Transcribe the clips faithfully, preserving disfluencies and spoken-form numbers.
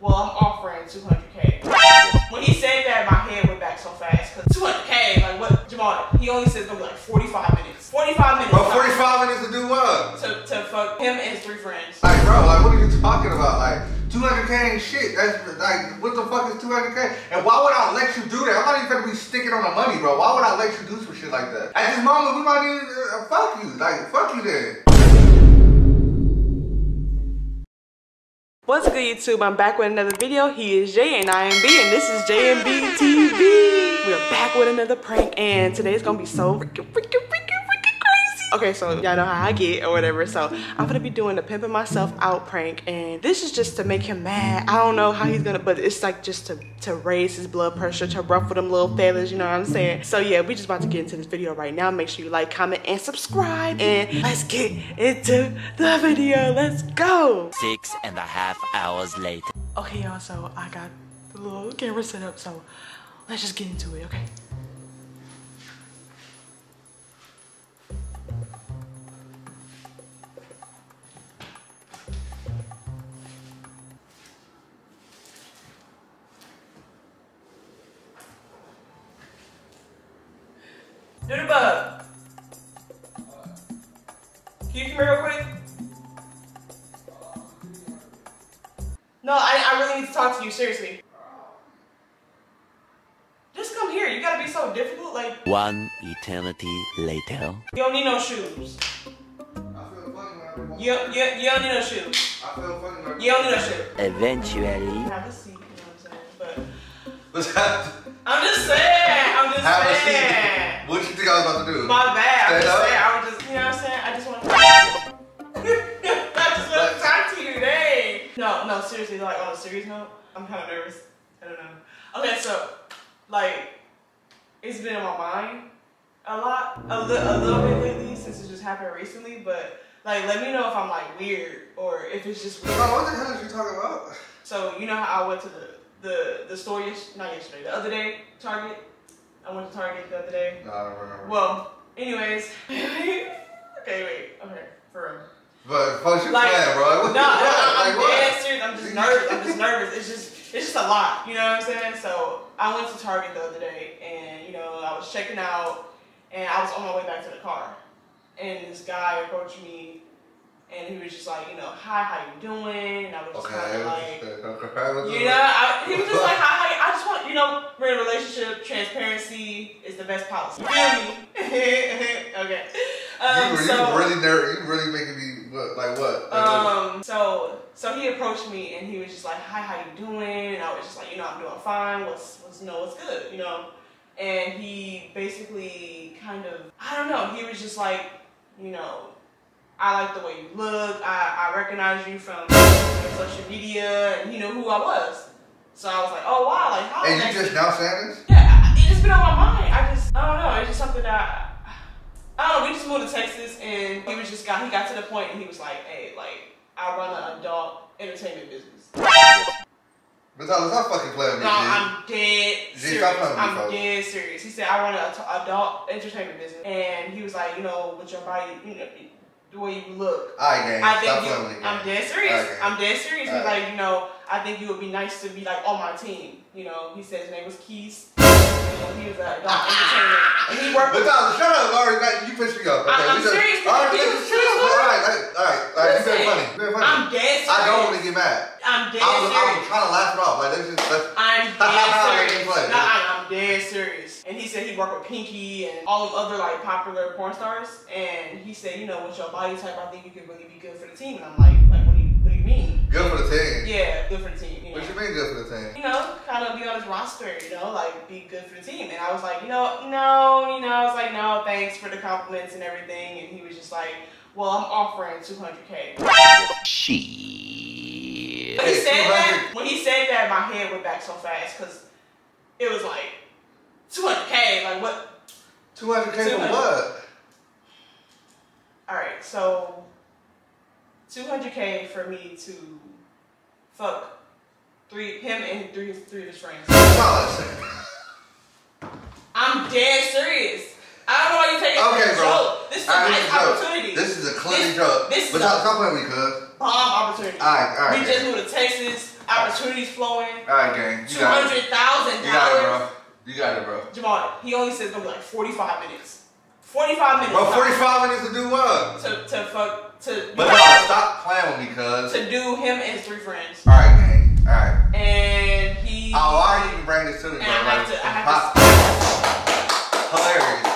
well, I'm offering two hundred K. When he said that, my head went back so fast. Cause two hundred K, like what, Jamal, he only says gonna be like forty-five minutes. forty-five minutes. Well, forty-five minutes to do what? To, to fuck him and his three friends. Like, bro, like what are you talking about? Like, two hundred K ain't shit. That's like, what the fuck is two hundred K? And why would I let you do that? I'm not even gonna be sticking on the money, bro. Why would I let you do some shit like that? At this moment, we might need to uh, fuck you. Like, fuck you then. What's good, YouTube? I'm back with another video. He is Jay and I am B, and this is J and B T V. We're back with another prank, and today's gonna be so freaking, freaking, freaking, freaking crazy. Okay, so y'all know how I get or whatever. So I'm gonna be doing the pimping myself out prank, and this is just to make him mad. I don't know how he's gonna, but it's like just to to raise his blood pressure, to ruffle them little feathers. You know what I'm saying? So yeah, we just about to get into this video right now. Make sure you like, comment, and subscribe, and let's get into the video. Let's go. Six and a half hours later. Okay, y'all. So I got the little camera set up. So let's just get into it. Okay. Do the bug. Can you come here real quick? No, I, I really need to talk to you, seriously. Just come here, you gotta be so difficult, like... One eternity later. You don't need no shoes. I feel funny when I you, you, you don't need no shoes. I feel funny when I You don't need no shoes. Eventually. Have a seat, you know what I'm saying? But... What's happening? I'm just saying, I'm just Have saying. Have a seat. What did you think I was about to do? My bad. I'm just saying, I was just, you know what I'm saying? I just want to I just want to talk to you today. No, no, seriously, like on a serious note, I'm kind of nervous. I don't know. Okay, so, like, it's been in my mind a lot, a, li a little bit lately since it just happened recently, but, like, let me know if I'm, like, weird or if it's just weird. Bro, what the hell are you talking about? So, you know how I went to the, the, the store, yes not yesterday, the other day, Target? I went to Target the other day. No, I don't remember. Well, anyways. Okay, wait. Okay, for real. But fuck your like, plan, bro. No, no, I'm like, dead serious. I'm just nervous. I'm just nervous. It's just, it's just a lot. You know what I'm saying? So I went to Target the other day, and you know I was checking out, and I was on my way back to the car, and this guy approached me, and he was just like, you know, hi, how you doing? And I was just okay, kind of like, okay, you know, I, he was just like, hi. I just want, you know, we're in a relationship, transparency is the best policy. You feel me? Okay. Um, you, you so, really nervous. You really making me, what, like what? Like um, what? So, so he approached me and he was just like, hi, how you doing? And I was just like, you know, I'm doing fine. What's, what's, you know, what's good, you know? And he basically kind of, I don't know, he was just like, you know, I like the way you look. I, I recognize you from social media and he knew who I was. So I was like, oh wow, like how? And you just now saying this? Yeah, it just been on my mind. I just, I don't know. It's just something that I, I don't know. We just moved to Texas, and he was just got, he got to the point, and he was like, hey, like I run an adult entertainment business. But no, let's not fucking play with me. No, I'm dead serious. I'm dead serious. He said I run an adult entertainment business, and he was like, you know, with your body, you know, the way you look. All right, gang. I think you, playing with me, I'm dead serious. Right, I'm dead serious. He's right. Like, you know, I think it would be nice to be like on my team. You know, he said his name was Keys. You know, he was an adult entertainer. And he worked with. But no, shut up, Laurie. You pissed me off. Okay, I'm, I'm serious. Alright, right, shut up. Alright, alright, alright. You've been funny. You've been funny. I'm dead serious. I don't want to get mad. I'm dead I was, serious. I was trying to laugh it off. Like, that's just. That's, I'm dead serious. No, I'm dead serious. And he said he worked with Pinky and all of other like popular porn stars. And he said, you know, with your body type, I think you could really be good for the team. And I'm like, like what do you, what do you mean? Good for the team. Yeah, good for the team. You know. What you mean good for the team? You know, kind of be on his roster, you know, like be good for the team. And I was like, you know, no, you know, I was like, no, thanks for the compliments and everything. And he was just like, well, I'm offering two hundred K. She. When he said that, when he said that, my head went back so fast because it was like two hundred K, like what? two hundred K for what? All right, so. two hundred K for me to fuck three him and three three of his friends. I'm dead serious. I don't know why you take it okay, as a joke. This is a right, nice opportunity. This is a clean joke. This is but a bomb opportunity. All right, all right. We just moved to Texas. I opportunities flowing. All right, gang. Two hundred thousand dollars. You got it, bro. Jamal, he only says gonna be like forty-five minutes. Forty-five minutes. Well, forty-five minutes to do what? To to fuck to. But y'all stop playing with me, cuz. To do him and his three friends. All right, gang. All right. And he. Oh, why you even bring this to me, bro? Like, to, to hilarious.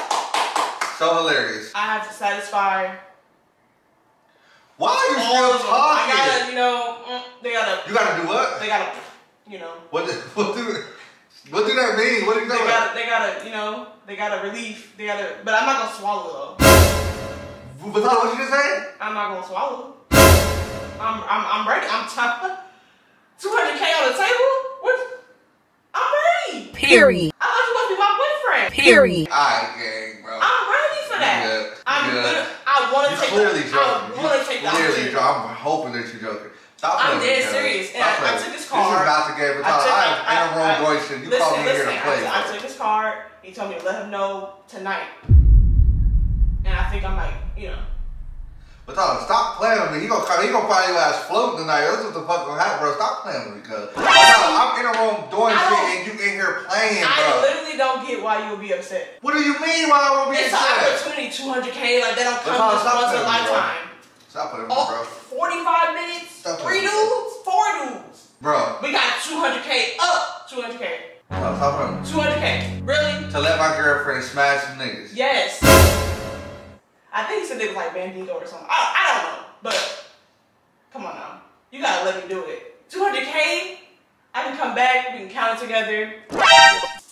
So hilarious. I have to satisfy. Why are you still talking? I gotta, you know, they gotta. You gotta do what? They gotta, you know. What? What do? What do that mean? What do you know? They gotta, they gotta, you know, they gotta relief. They gotta, but I'm not gonna swallow though. But what you just said? I'm not gonna swallow. I'm, I'm, I'm ready. I'm tired. two hundred K on the table. What? I'm ready. Period. I thought you was my boyfriend. Period. Alright, gang, bro. I'm ready for that. You're good. I'm good. I want to take. Clearly the, joking. I want to take the. Clearly joking. I'm hoping that you're joking. Stop I'm dead serious. And I, I took his card. This is about to get retired. I am in the wrong voice and you listen, called me listen, here to play. I, I took his card. He told me to let him know tonight. And I think I'm like, you know. But dog, stop playing with me. He gonna come. He gonna find your ass floating tonight. That's what the fuck gonna happen, bro. Stop playing with me, cuz. I'm in the room doing shit and you in here playing, I bro. I literally don't get why you would be upset. What do you mean why I would be it's upset? It's an opportunity, two hundred K, like that don't come just once in a lifetime. Stop playing with me, bro. forty-five minutes, stop three dudes, four dudes. Bro. We got two hundred K up, two hundred K. No, stop playing with me. two hundred K, really? To let my girlfriend smash some niggas. Yes. I think he said they was like Bandito or something. I, I don't know, but come on now. You gotta let me do it. two hundred K, I can come back, we can count it together.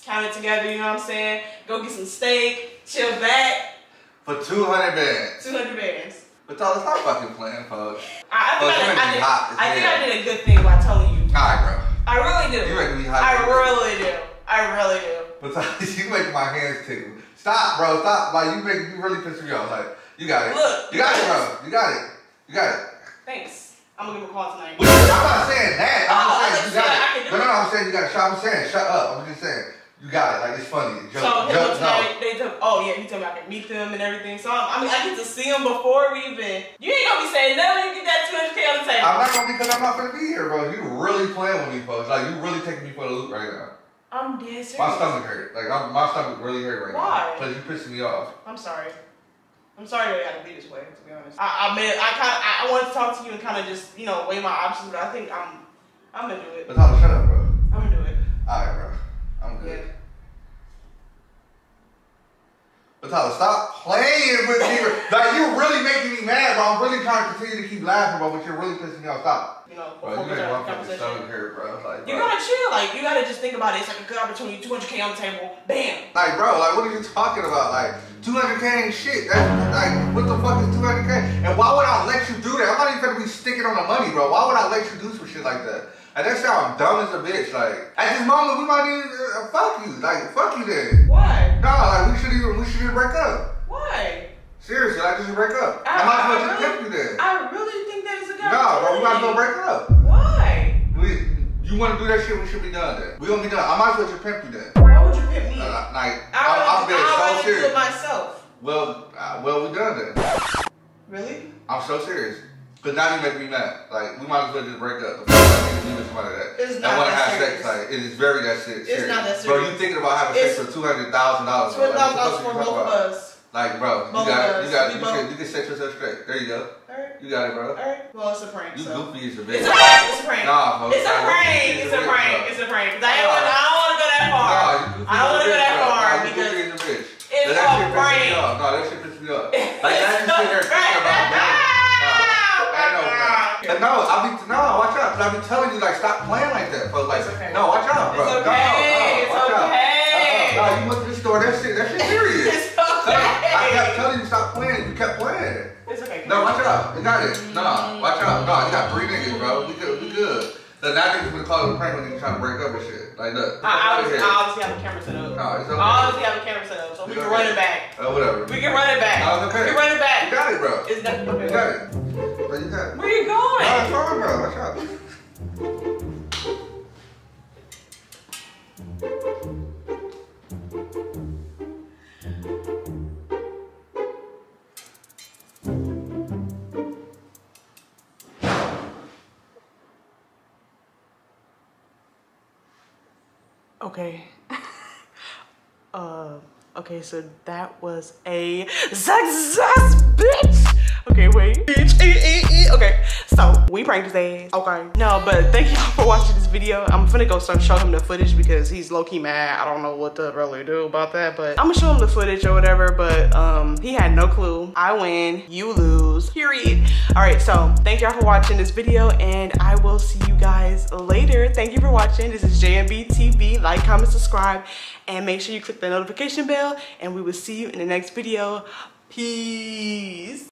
Count it together, you know what I'm saying? Go get some steak, chill back. For two hundred bands. two hundred bands. But y'all, it's not fucking playing, folks. I, I think, folks, I, I, did, hot I, think I did a good thing by telling you. Alright, bro. I really do. You make me hot. I really do. I really do. But you make my hands tickle. Stop, bro. Stop. Like, you make you really piss me off. Like, you got it. Look. You got it, bro. You got it. You got it. Thanks. I'm going to give a call tonight. I'm not saying that. I'm oh, saying you got it. I can do no, no, no. I'm saying you got it. I'm saying shut up. I'm just saying you got it. Like, it's funny. Joke, so, joke, tonight, no. they took, oh, yeah. He told me I could meet them and everything. So, I'm, I mean, I get to see them before we even. You ain't going to be saying nothing. You get that two hundred K on the table. I'm not going to because I'm not going to be here, bro. You really playing with me, folks. Like, you really taking me for the loop right now. I'm dead serious. My stomach hurt. Like, I'm, my stomach really hurt right Why? now. Why? Because you pissing me off. I'm sorry. I'm sorry that I had to be this way, to be honest. I, I mean, I kind of, I, I wanted to talk to you and kind of just, you know, weigh my options, but I think I'm, I'm gonna do it. But Tyler, shut up, bro. I'm gonna do it. All right, bro. I'm good. Yeah. But Tyler, stop playing with me. Like, you're really making me mad, bro. I'm really trying to continue to keep laughing, bro, but you're really pissing me off. Stop. You know, bro, you gotta like, chill, like, you gotta just think about it. It's like a good opportunity, two hundred K on the table, bam. Like, bro, like, what are you talking about? Like, two hundred K ain't shit. That's, like, what the fuck is two hundred K? And why would I let you do that? I'm not even gonna be sticking on the money, bro. Why would I let you do some shit like that? Like, that sounds dumb as a bitch. Like, at this moment, we might even uh, fuck you. Like, fuck you then. Why? No, like, we should even, we should even break up. Why? Seriously, like, we should break up. I, I might as well just tip you then. I really think that is a good idea. No, bro, we might as well break up. Why? We, you want to do that shit, we should be done then. We gonna be done. I might as well just pimp you then. Why would you pimp me? Uh, like, I'm being so serious. I myself. Well, uh, well, we done then. Really? I'm so serious. Because now you make me mad. Like, we might as well just break up. The fuck I need to do somebody that. It's not that want to have serious. Sex, like, it is very that shit. It's serious. not that serious. Bro, you thinking about having it's, sex for two hundred thousand dollars. two hundred thousand dollars for both of us. Like, bro, you got, you got, you can, you can set yourself straight. There you go. All right. You got it, bro. All right. Well, it's a prank. You so. goofy as a bitch. It's a prank. It's a prank. Nah, folks. It's a prank. It's a prank. It's a prank. It's a prank. I don't want, I don't want to go that far. Nah, I don't want to go that far because it's a bitch. It's a prank. No, that shit pisses me off. Like, that shit pisses me off. I know, bro. No, I be no, watch out. I be telling you, like, stop playing like that, but like, no, watch out, bro. It's okay. It's okay. No, you went to the store. That shit, that shit serious. I kept telling you to stop playing. You kept playing. It's okay. No, watch out. You got it. No, watch out. No, you got three niggas, bro. We good. We good. The now niggas would call it a prank when you trying to break up and shit. Like, look. I obviously, I obviously have a camera set up. No, it's okay. I obviously have a camera set up, so we can run it back. Oh, whatever. We can run it back. No, it's okay. We can run it back. You got it, bro. It's nothing. You got it. But you got it. Where you going? No, it's wrong, bro. Watch out. Okay. uh, okay, so that was a success, bitch! Okay, wait. Bitch, eh, eh, eh. Okay, so we pranked his ass. Okay. No, but thank y'all for watching this video. I'm finna go start show him the footage because he's low-key mad. I don't know what to really do about that, but I'm gonna show him the footage or whatever, but um, he had no clue. I win, you lose, period. All right, so thank y'all for watching this video and I will see you guys later. Thank you for watching. This is J and B T V. Like, comment, subscribe, and make sure you click the notification bell and we will see you in the next video. Peace.